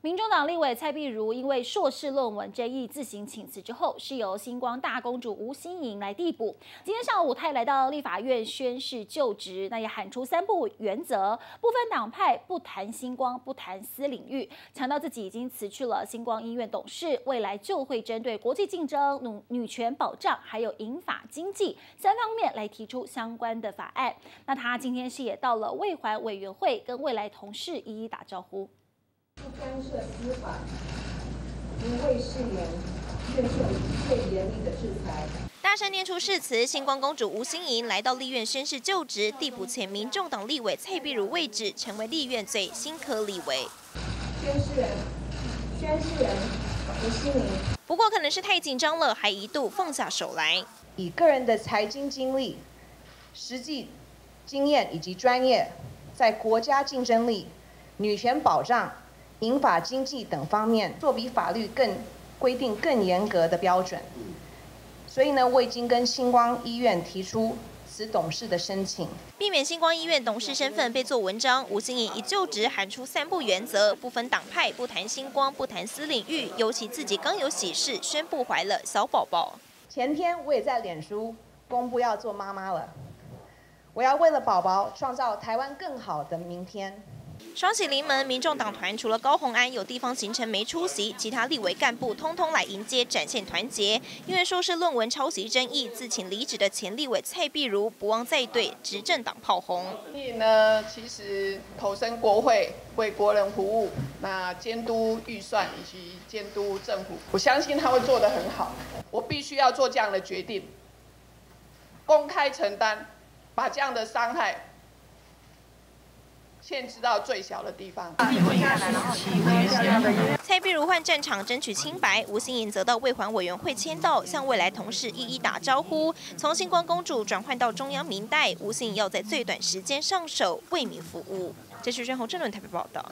民众党立委蔡壁如因为硕士论文争议自行请辞之后，是由星光大公主吴欣盈来递补。今天上午，她也来到立法院宣誓就职，那也喊出3不原则，不分党派，不谈星光，不谈私领域，强调自己已经辞去了星光医院董事，未来就会针对国际竞争、女权保障，还有银发经济3方面来提出相关的法案。那她今天是也到了卫环委员会，跟未来同事一一打招呼。 不干涉司法，不畏誓言，愿受最严厉的制裁。 大声念出誓词，星光公主吴欣盈来到立院宣誓就职，递补前民众党立委蔡壁如位置，成为立院最新科立委。宣誓人吴欣盈，不过可能是太紧张了，还一度放下手来。以个人的财经经历、实际经验以及专业，在国家竞争力、女权保障、 民法经济等方面做比法律更规定更严格的标准，所以呢，我已经跟星光医院提出辞董事的申请，避免星光医院董事身份被做文章。吴欣盈一就职喊出3不原则，不分党派，不谈星光，不谈私领域。尤其自己刚有喜事，宣布怀了小宝宝。前天我也在脸书公布要做妈妈了，我要为了宝宝创造台湾更好的明天。 双喜临门，民众党团除了高虹安有地方行程没出席，其他立委干部通通来迎接，展现团结。因为硕士论文抄袭争议自请离职的前立委蔡壁如不忘再对执政党炮轰。所以呢，其实投身国会为国人服务，那监督预算以及监督政府，我相信他会做得很好。我必须要做这样的决定，公开承担，把这样的伤害 限制到最小的地方。蔡壁如换战场争取清白，吴欣盈则到卫环委员会签到，向未来同事一一打招呼。从星光公主转换到中央民代，吴欣盈要在最短时间上手为民服务。这是郑宏政论台北报道。